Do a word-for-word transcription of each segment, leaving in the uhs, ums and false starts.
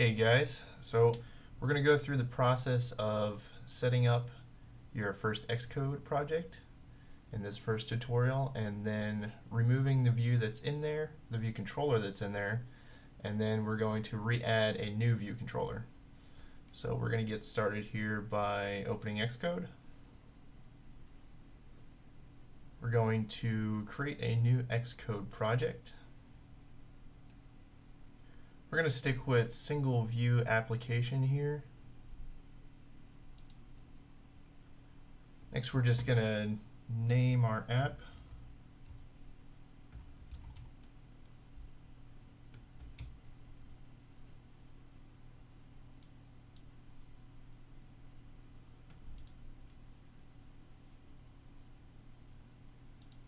Hey guys, so we're going to go through the process of setting up your first Xcode project in this first tutorial, and then removing the view that's in there, the view controller that's in there, and then we're going to re-add a new view controller. So we're going to get started here by opening Xcode. We're going to create a new Xcode project. We're going to stick with single view application here. Next, we're just going to name our app.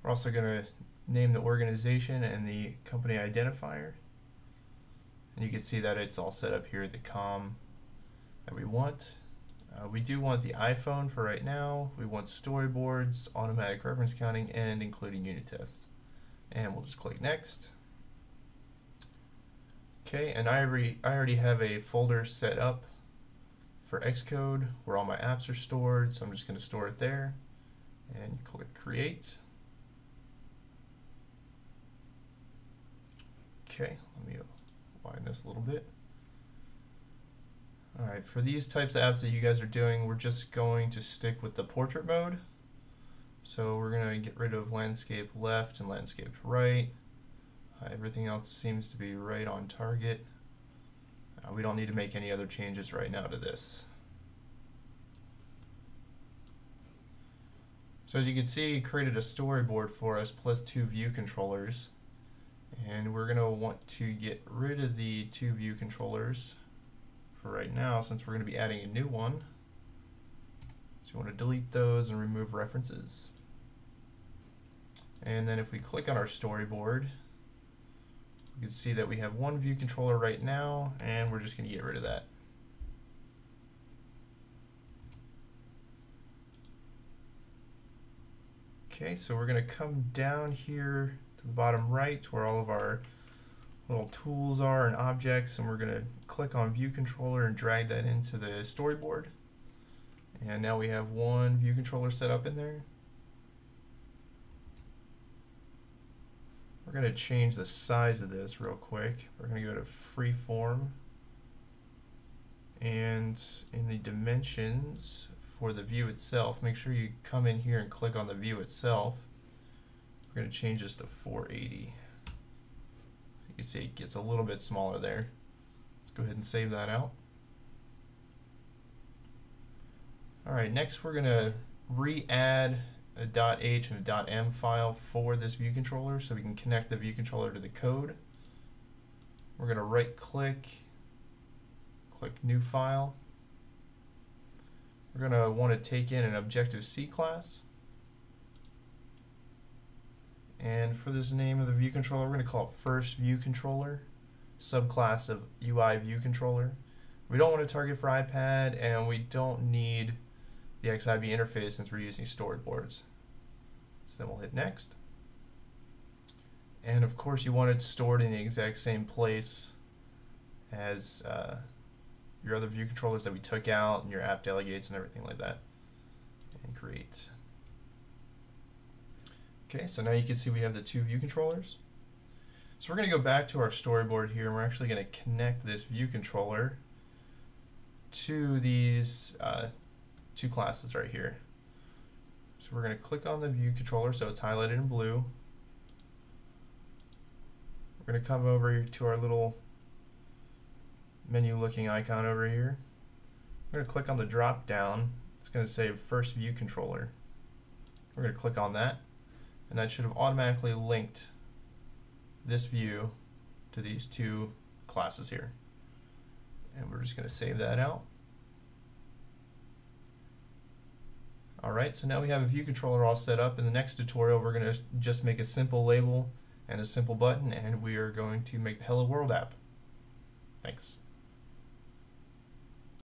We're also going to name the organization and the company identifier. And you can see that it's all set up here, the com that we want. Uh, we do want the iPhone for right now. We want storyboards, automatic reference counting, and including unit tests. And we'll just click next. Okay, and I, re I already have a folder set up for Xcode where all my apps are stored, so I'm just going to store it there. And click create. Okay, let me widen this a little bit. All right, for these types of apps that you guys are doing, we're just going to stick with the portrait mode. So we're going to get rid of landscape left and landscape right. Uh, everything else seems to be right on target. Uh, we don't need to make any other changes right now to this. So as you can see, it created a storyboard for us plus two view controllers. And we're going to want to get rid of the two view controllers for right now, since we're going to be adding a new one. So you want to delete those and remove references. And then if we click on our storyboard, you can see that we have one view controller right now, and we're just going to get rid of that. Okay, so we're going to come down here to the bottom right where all of our little tools are and objects, and we're going to click on view controller and drag that into the storyboard. And now we have one view controller set up in there. We're going to change the size of this real quick. We're going to go to free form, and in the dimensions for the view itself, make sure you come in here and click on the view itself. We're going to change this to four eighty. You can see it gets a little bit smaller there. Let's go ahead and save that out. Alright, next we're going to re-add a .h and a .m file for this view controller so we can connect the view controller to the code. We're going to right-click, click New File. We're going to want to take in an Objective-C class. And for this name of the view controller, we're going to call it first view controller, subclass of U I view controller. We don't want to target for iPad, and we don't need the X I B interface since we're using storyboards. So then we'll hit next. And of course you want it stored in the exact same place as uh, your other view controllers that we took out and your app delegates and everything like that. And create. Okay, so now you can see we have the two view controllers. So we're going to go back to our storyboard here, and we're actually going to connect this view controller to these uh, two classes right here. So we're going to click on the view controller, so it's highlighted in blue. We're going to come over to our little menu looking icon over here. We're going to click on the drop down. It's going to say first view controller. We're going to click on that. And that should have automatically linked this view to these two classes here. And we're just going to save that out. Alright, so now we have a view controller all set up. In the next tutorial, we're going to just make a simple label and a simple button, and we are going to make the Hello World app. Thanks.